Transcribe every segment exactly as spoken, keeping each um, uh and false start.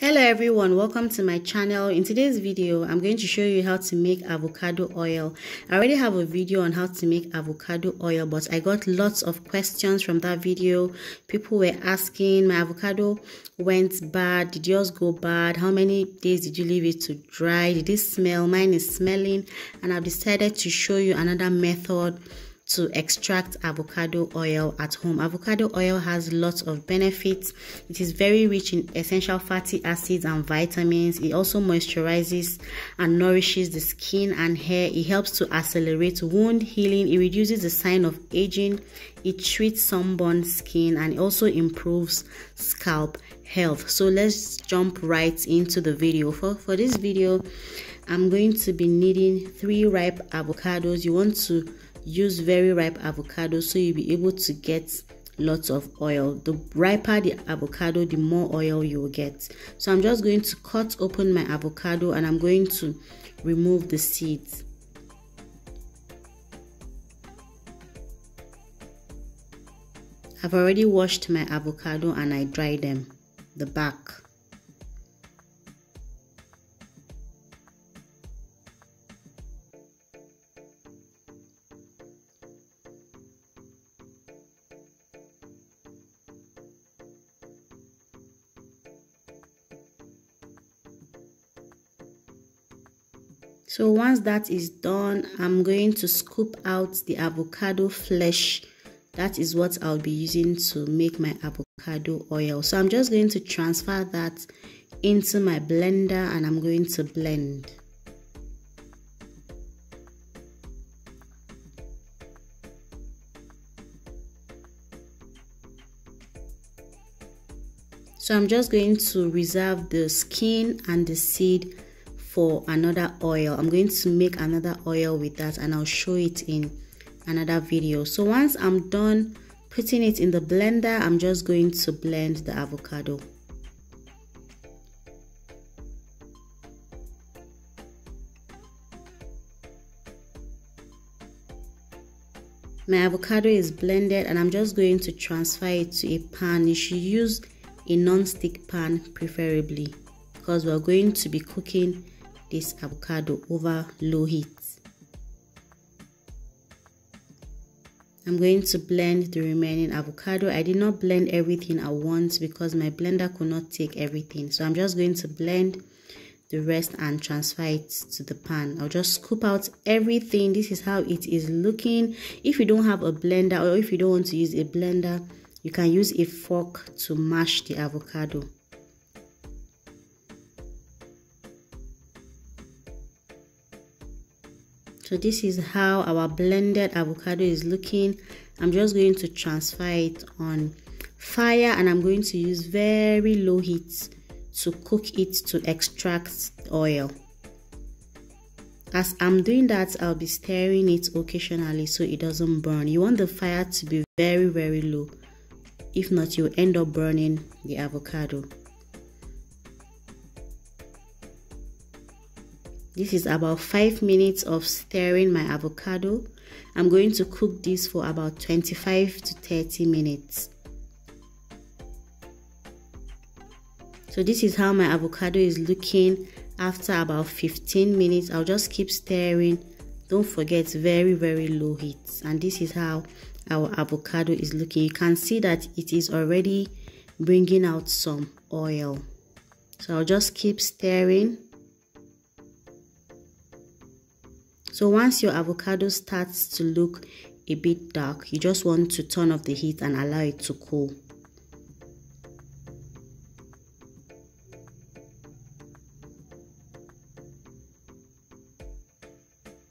Hello everyone, welcome to my channel. In today's video I'm going to show you how to make avocado oil. I already have a video on how to make avocado oil, but I got lots of questions from that video. People were asking, my avocado went bad, did yours go bad, how many days did you leave it to dry, did it smell? Mine is smelling, and I've decided to show you another method to extract avocado oil at home. Avocado oil has lots of benefits. It is very rich in essential fatty acids and vitamins. It also moisturizes and nourishes the skin and hair. It helps to accelerate wound healing. It reduces the sign of aging. It treats sunburned skin and also improves scalp health. So let's jump right into the video. For, for this video, I'm going to be needing three ripe avocados. You want to use very ripe avocados so you'll be able to get lots of oil. The riper the avocado, the more oil you will get. So I'm just going to cut open my avocado and I'm going to remove the seeds. I've already washed my avocado and I dry them, the back. So once that is done, I'm going to scoop out the avocado flesh. That is what I'll be using to make my avocado oil. So I'm just going to transfer that into my blender and I'm going to blend. So I'm just going to reserve the skin and the seed for another oil. I'm going to make another oil with that and I'll show it in another video. So once I'm done putting it in the blender, I'm just going to blend the avocado. My avocado is blended and I'm just going to transfer it to a pan. You should use a non-stick pan preferably because we're going to be cooking this avocado over low heat. I'm going to blend the remaining avocado. I did not blend everything at once because my blender could not take everything. So I'm just going to blend the rest and transfer it to the pan. I'll just scoop out everything. This is how it is looking. If you don't have a blender or if you don't want to use a blender, you can use a fork to mash the avocado. So this is how our blended avocado is looking. I'm just going to transfer it on fire and I'm going to use very low heat to cook it to extract oil. As I'm doing that, I'll be stirring it occasionally so it doesn't burn. You want the fire to be very, very low. If not, you'll end up burning the avocado. This is about five minutes of stirring my avocado. I'm going to cook this for about twenty-five to thirty minutes. So this is how my avocado is looking after about fifteen minutes. I'll just keep stirring. Don't forget, very, very low heat. And this is how our avocado is looking. You can see that it is already bringing out some oil. So I'll just keep stirring. So once your avocado starts to look a bit dark, you just want to turn off the heat and allow it to cool.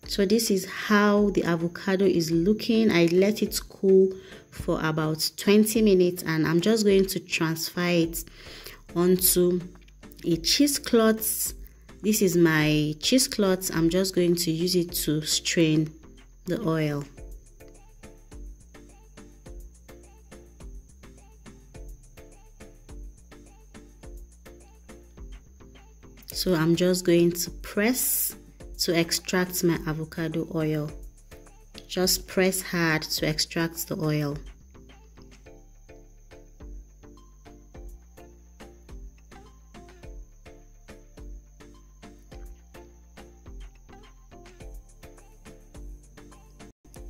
So this is how the avocado is looking. I let it cool for about twenty minutes and I'm just going to transfer it onto a cheesecloth. This is my cheesecloth. I'm just going to use it to strain the oil. So I'm just going to press to extract my avocado oil. Just press hard to extract the oil.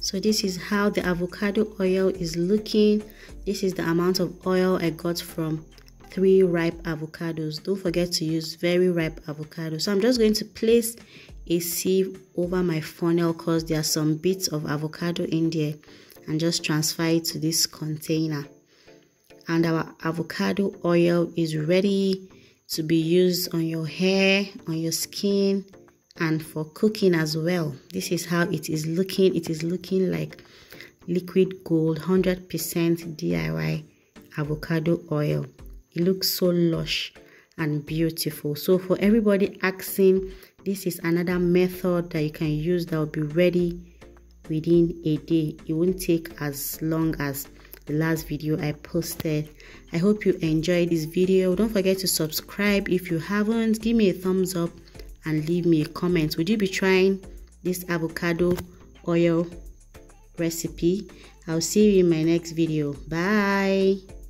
So this is how the avocado oil is looking. This is the amount of oil I got from three ripe avocados. Don't forget to use very ripe avocados. So I'm just going to place a sieve over my funnel because there are some bits of avocado in there, and just transfer it to this container. And our avocado oil is ready to be used on your hair, on your skin, and for cooking as well. This is how it is looking. It is looking like liquid gold, one hundred percent D I Y avocado oil. It looks so lush and beautiful. So for everybody asking, this is another method that you can use that will be ready within a day. It won't take as long as the last video I posted. I hope you enjoyed this video. Don't forget to subscribe if you haven't. Give me a thumbs up and leave me a comment. Would you be trying this avocado oil recipe? I'll see you in my next video. Bye.